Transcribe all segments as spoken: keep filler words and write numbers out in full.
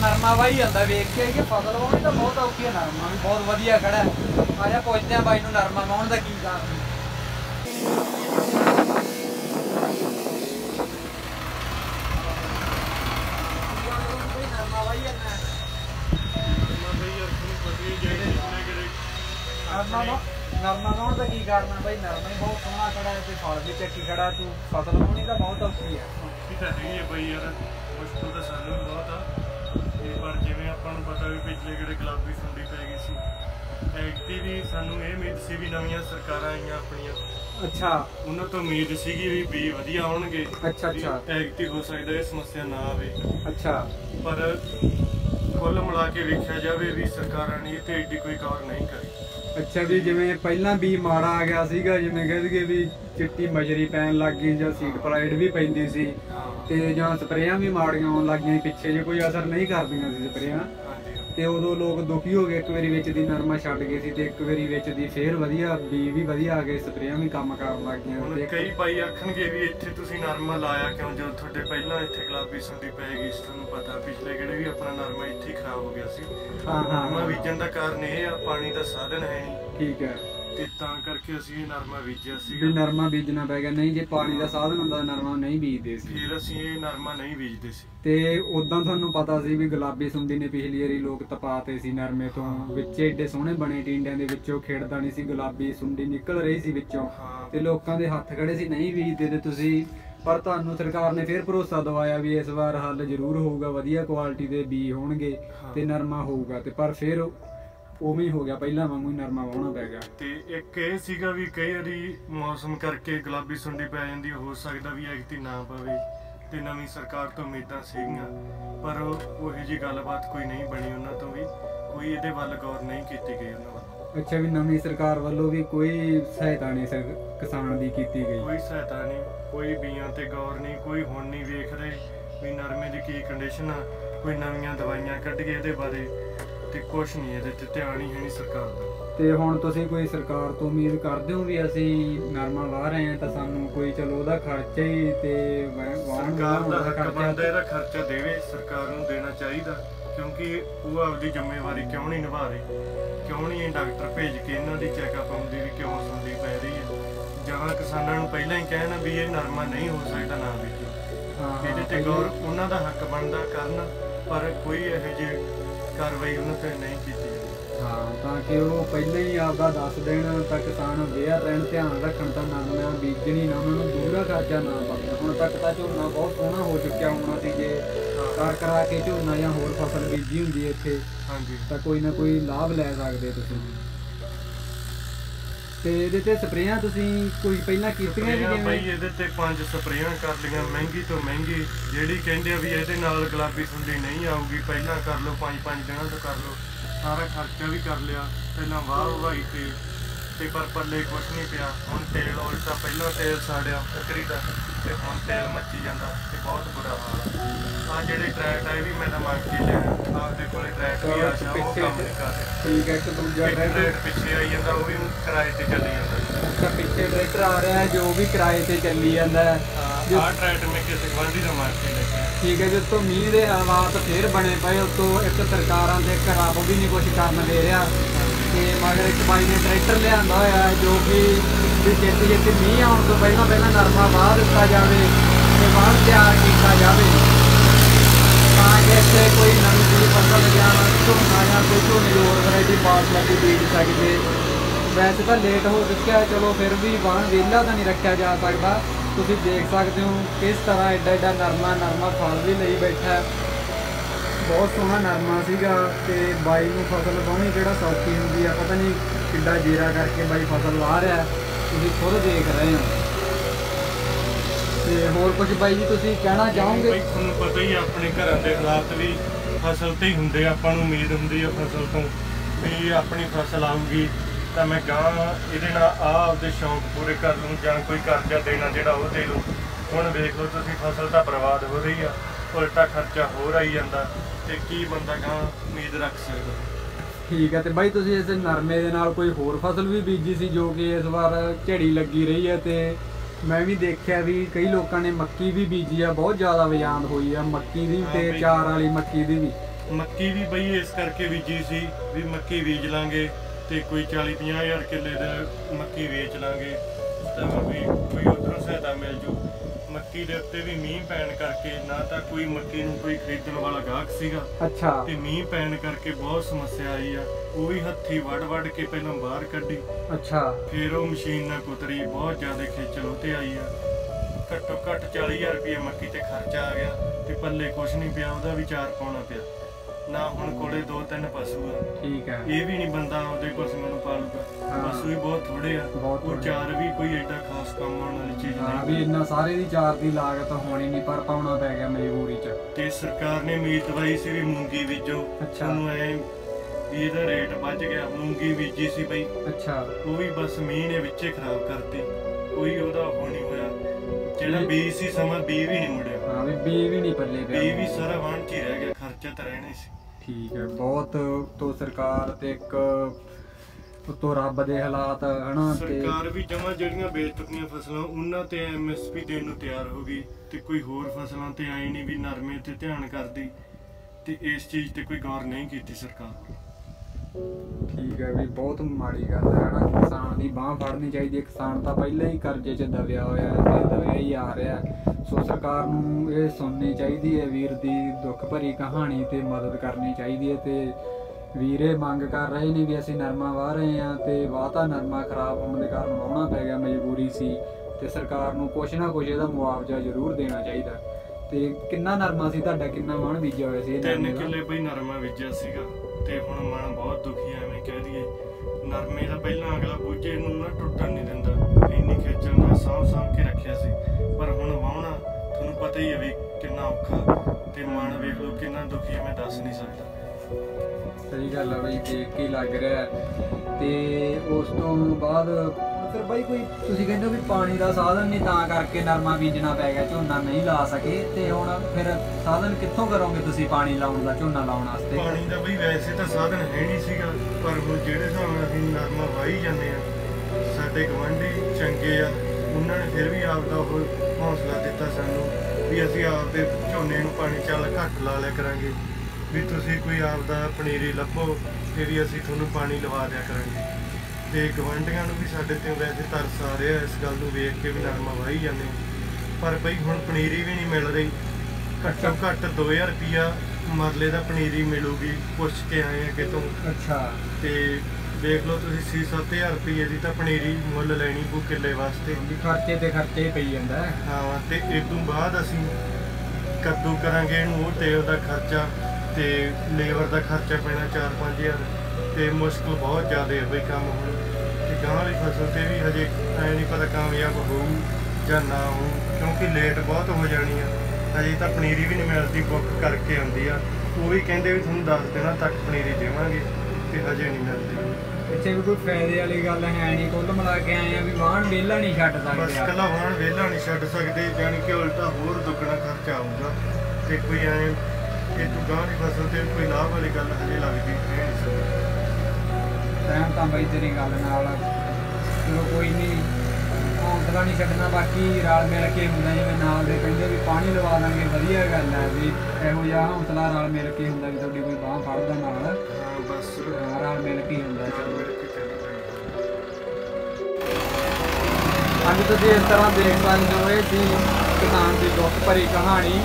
नरमा भाई आता वेख के कि फसल वाहनी तो बहुत औखी है, नरमा भी बहुत वधिया खड़ा है। आ जा पूछते हैं भाई नरमा वाहन का की कारण। नरमा भाई ना नरमा भाई यार खूब बदली जाए इतना के नरमा नरमा वाहन का की कारण है भाई। नरमा ही बहुत सोना खड़ा है, तो फल भी चक्की खड़ा तू फसल वाहनी का बहुत औखी है। ठीक है ये भाई यार मुश्किल तो सानू बहुत है। पर जिमें अपन पता भी पिछले कि गुलाबी सुंडी पै गई सी एगती भी सानू ये उम्मीद सी भी नवी सरकार आई अपन। अच्छा उन्होंने तो उम्मीद सी भी बी वधिया आउणगे। अच्छा अच्छा एगती हो सकता है समस्या ना आवे। अच्छा पर कुल मिला के वेख्या जाए भी सरकार ने तो एडी कोई गौर नहीं करी। अच्छा भी जिमें पहला बी माड़ा आ गया सीगा, जिमें कह दे भी चिट्टी मजरी पैन लग गई जां सीड प्राइड भी पैंदी सी ते जां स्प्रेयां भी माड़ियां आउण लग गई पिछे जो कोई असर नहीं करदियां सी स्प्रेयां ते उदों लोग दुखी हो गए। एक बारी विच दी नरमा छड्ड गए सी ते एक बारी विच दी फेर वधिया बी भी वधिया आ गए, स्प्रेयां भी काम करन लग गईयां ते कई भाई आखणगे भी इत्थे तुसीं नरमा लाया क्यों जो तुहाडे पहिलां इत्थे गुलाबी सुंडी पै गई सी। तुहानूं पता पिछले किहड़े भी अपना नरमा इत्थे खराब हो गया सी। हां हां नरमा बीजण दा कारण इह आ पाणी दा साधन है नहीं। ठीक है ते तां करके असीं नरमा बीजिया सी भी नरमा बीजना पै गया, नहीं जे पाणी दा साधन हुंदा नरमा नहीं बीजदे सी। नरमा नहीं बीजते ते उदां तुहानूं पता सी भी गुलाबी सुंडी ने पिछली वारी लोग तपाते सी नरमे तों विच एडे सोहणे बने टींडियां दे विचों खेड़दा नहीं सी, गुलाबी सुंडी निकल रही सी विचों ते लोकां दे हत्थ खड़े सी नहीं बीजदे ते तुसीं। पर तुहानूं सरकार ने फिर भरोसा दवाया भी इस बार हल जरूर होऊगा, वधिया क्वालिटी दे बी होणगे ते नरमा होऊगा ते पर फिर उवें हो गया पहला वांगू नरमा वाहना पै गया। ते एक ये सीगा भी कई वारी मौसम करके गुलाबी सुंडी पै जांदी, हो सकदा भी एगती ना पवे ते नवीं सरकार तो उम्मीदां सीगियां पर उही जी गलबात कोई नहीं बनी, उन्हां तो भी कोई इहदे वल गौर नहीं कीती गई उन्हां वल। अच्छा भी नवीं सरकार वालों भी कोई सहायता नहीं किसान दी कीती गई, कोई सहायता नहीं, कोई बीआं ते गौर नहीं, कोई हुण नहीं वेख रहे भी नरमे दी की कंडीशन आ, कोई नवीआं दवाइयां कढ के इहदे बारे ते कुछ नहीं इहदे ते ध्यान ही नहीं सरकार दा। ते हुण तुसीं कोई सरकार तो उम्मीद करदे हो भी असीं नरमा ला रहे हैं तां सानूं कोई चलो ओहदा खर्चा ही ते सरकार दा हक बनदा इहदा खर्चा देवे, सरकार नूं देना चाहीदा क्योंकि ओह आपदी जिम्मेवारी क्यों नहीं निभा रही, क्यों नहीं डॉक्टर भेज के इन्हां दी चैकअप आउंदी भी क्यों सुंडी पै रही है। जहां किसानां नूं पहिलां ही कहना भी इह नरमा नहीं हो सकदा ना बीजो इहदे ते गौर उन्हां दा हक बनदा करना, पर कोई इहो जिही कार्रवाई उन्हां ते नहीं कीती। हाँ ताकि वो पहले ही आपका दस दिन तक किसान अवेयर रहन, ध्यान रखन तो नरमा बीजनी ना उन्होंने दूरा खर्चा ना पवे। हुण तक तो झोना बहुत सोहना हो चुकिया होना सी, जे कर करा के झोना या होर फसल बीजी हुंदी है इत्थे हाँ जी तो कोई ना कोई लाभ लै सकदे तुसीं। ते इहदे ते स्प्रेयां तुसीं कोई पहलां कीतियां जी? भाई इहदे ते पंज स्प्रेयां कर लईआं महंगी तो महंगी, जिहड़ी कहिंदे आ भी इहदे नाल गुलाबी सुंडी नहीं आऊगी पहलां कर लो, पांच पांच दिनां तो कर लो, सारा खर्चा भी कर लिया पहला वाह उगाई थी ते पर पल्ले कुछ नहीं पिया। हुण तेल उल्टा पहला तेल साड़िया बकरी का ते हुण तेल मची जांदा ते बहुत बुरा हाल आ। जिहड़े ट्रैक्टर है भी मैं मंग के लिया आपदे कोले ट्रैक्टर भी आशा वो काम नहीं कर रहा। ठीक है तो दूजा ट्रैक्टर पिछे आई जांदा वो भी किराए ते चली जांदा। अच्छा पिछे ट्रैक्टर आ रहा है जो भी किराए ते चली जांदा है। हां आ ट्रैक्टर में किसे गंदी ना मार के लेके। ठीक है जो तो मीह के हालात फिर बने पे उतो एक सरकारां दे खराब भी नहीं कुछ करन दे रहा ते मगर एक भाई ने ट्रैक्टर लिआंदा होया जो कि छेती छेती मीह आउण तो पहला पहला नरमा वाह दिता जाए ते वाह तैयार किया जाए तां कि कोई नवी फसल या झोना या कोई झोने की होर वैरायटी बासमती बीज सकते। वैसे तो लेट हो चुका है, चलो फिर भी वाहन वेला तो नहीं रखा जा सकता। तुसी देख सकते हो किस तरह एडा एडा नरमा नरमा फल भी नहीं बैठा, बहुत सोहना नरमा सीगा ते बाई नूं फसल वाहनी जिहड़ा सौखी हुंदी आ, पता नहीं किड्डा जीरा करके बाई फसल ला रहा है, तुसी खुद देख रहे हो। ते होर कुछ बाई जी तुसी कहना चाहोगे? भाई तुहानूं पता ही अपने घरां दे हालात भी फसल ते ही हुंदे, आपां नूं उम्मीद हुंदी आ फसल तों भी अपनी फसल आऊगी तो मैं गांव ये आपके शौक पूरे कर लूँ या कोई कर्जा देना जोड़ा वो दे लूँ। हुण वेख लो तुसीं फसल तो बर्बाद हो रही है, उल्टा खर्चा हो रही जाता तो की बंदा गांव उम्मीद रख सकदा। ठीक है तो भाई तुसीं इस नरमे दे नाल कोई होर फसल भी बीजी सी जो कि इस बार झड़ी लगी रही है तो मैं भी देखा भी कई लोगों ने मक्की भी बीजी है, बहुत ज़्यादा बजान हुई है मक्की दी ते चार वाली मक्की दी भी। मक्की भी बई इस करके बीजी सी भी मक्की बीज लांगे तो कोई चाली पचास हज़ार किले दी मक्की बेच लांगे तो भी कोई उधरों सहायता मिल जू। मक्की दे उत्ते भी मीह पैण करके ना तो कोई मक्की नूं कोई खरीदण वाला गाहक सीगा। अच्छा। ते मीह पैण करके बहुत समस्या आई आ, वो भी हत्थी वड़ वड़ के पहलों बाहर कड्डी। अच्छा। फिर वो मशीन नाल कुतरी, बहुत ज्यादा खेचल उत्ते आई आ। घट्टो घट्ट चाली हज़ार रुपये मक्की ते खर्चा आ गया ते पल्ले कुछ नहीं पिया, उहदा भी चार पाउणा पिया ना। हुण कोले दो तीन पशु आ, ठीक है, ये भी नहीं बंदा आपदे पशुओं नूं पालूगा। पशु भी बहुत थोड़े आ, कोई चार भी कोई एडा खास काम आउण वाली चीज़ नहीं भी, इन्ना सारे दी चार दी लागत होणी नहीं पर पाउणा पै गया मजबूरी च। ते सरकार ने उम्मीद दवाई सी भी मूंगी बीजो। अच्छा। उहनूं ऐ भी इहदा रेट वध गया, मूंगी बीजी सी बई। अच्छा। वो भी बस मींह ने विच खराब करती, कोई उहदा हो नहीं होया, जिहड़ा बीज सी समा बीज भी नहीं मुड़िया। हां भी बीज भी नहीं पल्ले पिया, बीज भी सारा वण च ही रह गया, खर्चा तां रहणा ही सी। ठीक है, बहुत तो सरकार ते एक तो रब दे हालात है ना, सरकार भी जमा जड़ियां बेच चुकी फसलों उन्हां ते एम एस पी देने तैयार हो गई ते कोई होर फसलों ते आई नहीं भी नरमे ते ध्यान करदी ते इस चीज़ ते कोई गौर नहीं कीती सरकार। ठीक है भी, बहुत माड़ी गल है ना, किसान की बांह फड़नी चाहिए, किसान तां पहले ही कर्जे च दबिया होया ते दबिया ही आ रहा। सो सरकार नूं ये सुननी चाहिए है वीर की दुख भरी कहानी ते मदद करनी चाहिए है। तो वीर ये मंग कर रहे हैं भी असीं नरमा वाह रहे हैं तो वाहता नरमा खराब होने के कारण वाहना पै गया मजबूरी सी, तो सरकार नूं कुछ ना कुछ इसदा मुआवजा जरूर देना चाहिए। तो कितना नरमा सी तुहाडा, कितना मन बीजिया होया सी? तीन किले भाई नरमा बीजिया सीगा ते हुण मन बहुत दुखी है, मैं कह दईए नरमे दा पहलां अगला बूझे नूं ना टुटण नहीं दिंदा, इन्नी खेचल नाल साँभ साँभ के रखिया सी, पर हुण वाहणा तुहानूं पता ही है भी कितना औखा ते मन वेख लो कितना दुखी है, मैं दस नहीं सकदा। सही गल है बई, देख के लग रिहा ते उस तों बाद फिर बई कोई तुसीं कहंदे हो भी पानी दा साधन नहीं तां करके नरमा बीजना पै गया, झोना नहीं ला सके, ते हुण फिर साधन कित्थों करोगे तुसीं पानी लाउण दा, झोना लाउण वास्ते? पानी दा बई वैसे तां साधन है नहीं सीगा, पर हुण जिहड़े हिसाब नाल असीं नरमा वाही जांदे आ, साडे गवांढी चंगे आ, उन्हां ने फिर भी आप दा ओह हौसला दित्ता सानूं भी असीं आप दे झोने नूं पानी चल घट ला लिया करांगे भी तुसीं कोई आप दा पनीरी लभो ते भी असीं तुहानूं पानी लवा दिया करांगे। तो गवांढियां भी साढ़े तो वैसे तरस आ रहा इस गल को वेख के भी नरमा वाही जाने, पर बई हुण पनीरी भी नहीं मिल रही, घट्टो घट्ट दो हज़ार रुपया मरले का पनीरी मिलूगी, पुछ के आए हैं कितों। अच्छा। तो देख लो तुसीं छे सत्त हज़ार रुपये की तो पनीरी मुल लैनी पू किले वास्ते, खर्चे तो खर्चे ही पई जांदा। हाँ, तो इदों बाद असीं कद्दू करांगे इहनूं, तेल का खर्चा तो लेबर का खर्चा पैना चार पाँच हज़ार, तो मुश्किल बहुत ज़्यादा है बई काम हुण गाँव वाली फसल से भी हजे ऐ नहीं पता कामयाब हो या ना हो, क्योंकि लेट बहुत हो जानी है, हजे तो पनीरी भी नहीं मिलती, बुक करके आती है, वो भी कहें भी तुहानूं दस दिनां तक पनीरी देवांगे तो हजे नहीं मिलती। इत्थे भी कोई फायदे वाली गल है नहीं, कुल मिला के आए हैं भी वाहन वेला नहीं छड्ड सकदे, बस कला वाहन वेला नहीं छड्ड सकदे, यानी कि उल्टा होर दुगना खर्चा आऊगा, तो कोई ऐ ये तो गाँव वाली फसल से कोई लाभ वाली गल हजे लगदी है नहीं। सहमत हाँ बई तेरी गल नाल, चलो कोई नहीं, हौसला नहीं छड्डना, बाकी रल मिल के होंदा, जिवें नाल दे कहिंदे भी पानी लवा देंगे, वधिया गल है भी इहो जिहा हौसला रल मिल के होंदा भी तुहाडी कोई बांह फड़दा नाल, बस रल मिल के होंदा। अज तुसीं इस तरह देख सकदे हो ये सी किसान दी दुख भरी कहानी,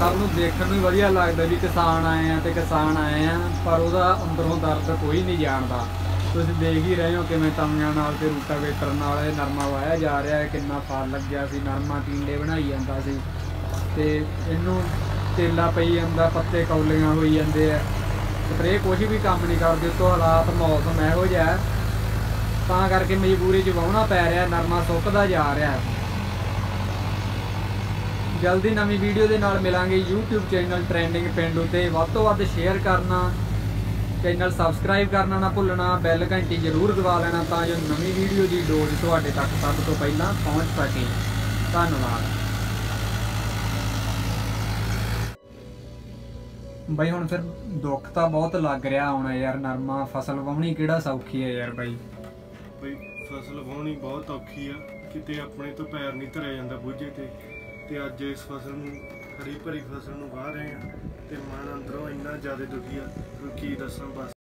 सबनूं देखण नूं वधिया लगदा भी किसान आए हैं ते किसान आए हैं, पर उहदा अंदरों दर्द कोई नहीं जाणदा। तुसीं देख ही रहे हो किवें तवीआं नाल ते रूटावेटर नाल ये नरमा वाया जा रहा है, कितना फल लग्गिया सी, नरमा टींडे बनाई जांदा सी ते इहनूं तेला पई जांदा, पत्ते कौलियां होई जांदे आ, स्प्रे कुछ भी काम नहीं करदे, तो हालात मौसम इहो जिहा है तां करके मजबूरी च वाहना पै रिहा, नरमा सुकदा जा रिहा। जल्दी नवीं वीडियो दे नाल मिलांगे। यूट्यूब चैनल ट्रेंडिंग पिंडू ते वध तों वध शेयर करना, चैनल सबसक्राइब करना ना भुलना, बैल घंटी जरूर दबा लेना तां जो नवीं वीडियो की डोज तुहाडे तक सब तो पहला पहुँच सके। धन्यवाद। ਬਈ ਹੁਣ ਫਿਰ ਦੁੱਖ ਤਾਂ ਬਹੁਤ ਲੱਗ ਰਿਹਾ ਹੁਣ ਯਾਰ। ਨਰਮਾ ਫਸਲ ਵਾਉਣੀ ਕਿਹੜਾ ਸੌਖੀ ਹੈ ਯਾਰ ਬਈ। ਬਈ ਫਸਲ ਵਾਉਣੀ ਬਹੁਤ ਔਖੀ ਆ, ਕਿਤੇ ਆਪਣੇ ਤੋਂ ਪੈਰ ਨਹੀਂ ਧਰਿਆ ਜਾਂਦਾ ਬੂਝੇ ਤੇ। ਤੇ ਅੱਜ ਇਸ ਫਸਲ ਨੂੰ, ਹਰੀ ਭਰੀ ਫਸਲ ਨੂੰ ਵਾਹ ਰਹੇ ਆ ਤੇ ਮਨ ਅੰਦਰੋਂ ਇੰਨਾ ਜ਼ਿਆਦਾ ਦੁਖੀ ਆ ਕਿ ਕੀ ਦੱਸਾਂ ਬਸ।